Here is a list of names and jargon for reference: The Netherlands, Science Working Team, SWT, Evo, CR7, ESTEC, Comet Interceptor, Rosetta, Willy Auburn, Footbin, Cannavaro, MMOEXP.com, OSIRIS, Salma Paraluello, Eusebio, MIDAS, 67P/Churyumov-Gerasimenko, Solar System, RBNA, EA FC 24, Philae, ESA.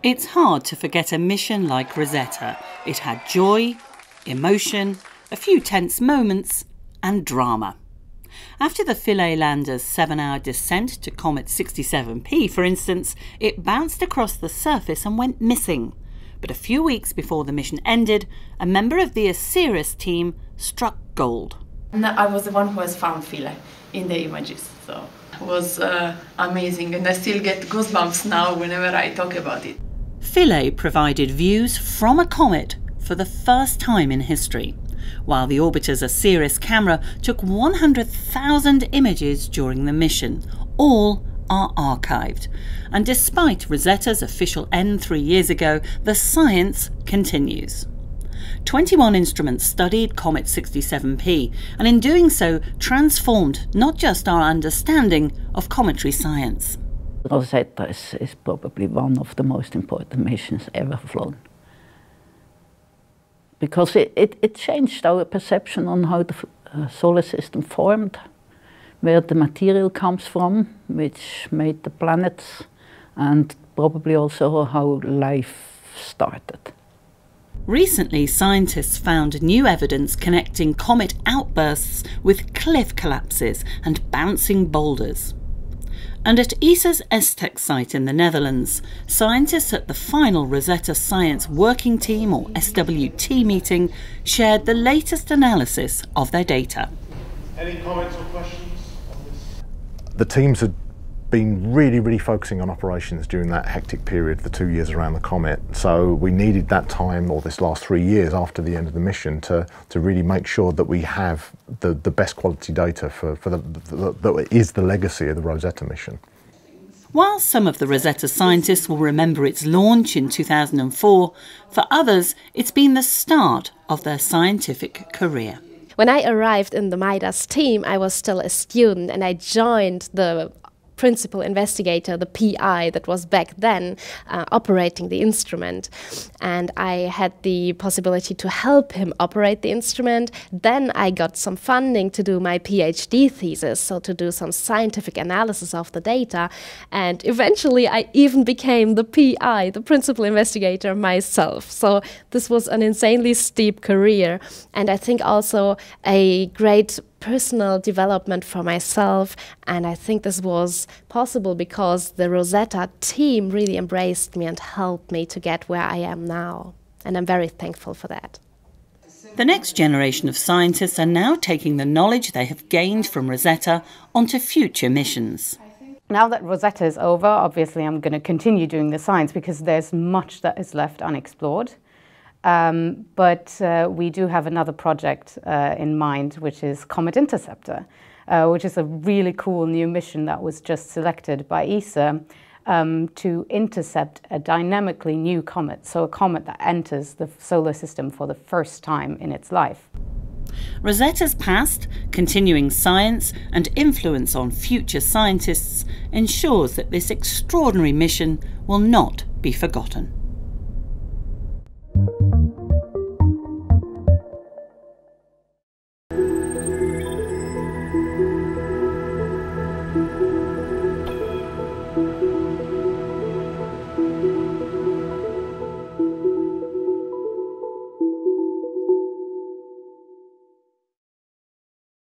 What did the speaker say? It's hard to forget a mission like Rosetta. It had joy, emotion, a few tense moments and drama. After the Philae lander's 7-hour descent to Comet 67P, for instance, it bounced across the surface and went missing. But a few weeks before the mission ended, a member of the Osiris team struck gold. No, I was the one who has found Philae in the images, so it was amazing, and I still get goosebumps now whenever I talk about it. Philae provided views from a comet for the first time in history, while the orbiter's Osiris camera took 100,000 images during the mission. All are archived. And despite Rosetta's official end 3 years ago, the science continues. 21 instruments studied Comet 67P, and in doing so transformed not just our understanding of cometary science. Rosetta is probably one of the most important missions ever flown, because it changed our perception on how the solar system formed, where the material comes from, which made the planets, and probably also how life started. Recently, scientists found new evidence connecting comet outbursts with cliff collapses and bouncing boulders. And at ESA's ESTEC site in the Netherlands, scientists at the final Rosetta Science Working Team, or SWT, meeting shared the latest analysis of their data. Any comments or questions on this? The teams had been really focusing on operations during that hectic period, the 2 years around the comet, so we needed that time, or this last 3 years after the end of the mission, to really make sure that we have the best quality data that is the legacy of the Rosetta mission. While some of the Rosetta scientists will remember its launch in 2004, for others it's been the start of their scientific career. When I arrived in the MIDAS team, I was still a student, and I joined the principal investigator, the PI that was back then operating the instrument, and I had the possibility to help him operate the instrument. Then I got some funding to do my PhD thesis, so to do some scientific analysis of the data, and eventually I even became the PI, the principal investigator, myself. So this was an insanely steep career, and I think also a great personal development for myself, and I think this was possible because the Rosetta team really embraced me and helped me to get where I am now, and I'm very thankful for that. The next generation of scientists are now taking the knowledge they have gained from Rosetta onto future missions. Now that Rosetta is over, obviously I'm going to continue doing the science because there's much that is left unexplored. But we do have another project in mind, which is Comet Interceptor, which is a really cool new mission that was just selected by ESA to intercept a dynamically new comet, so a comet that enters the solar system for the first time in its life. Rosetta's past, continuing science and influence on future scientists ensures that this extraordinary mission will not be forgotten.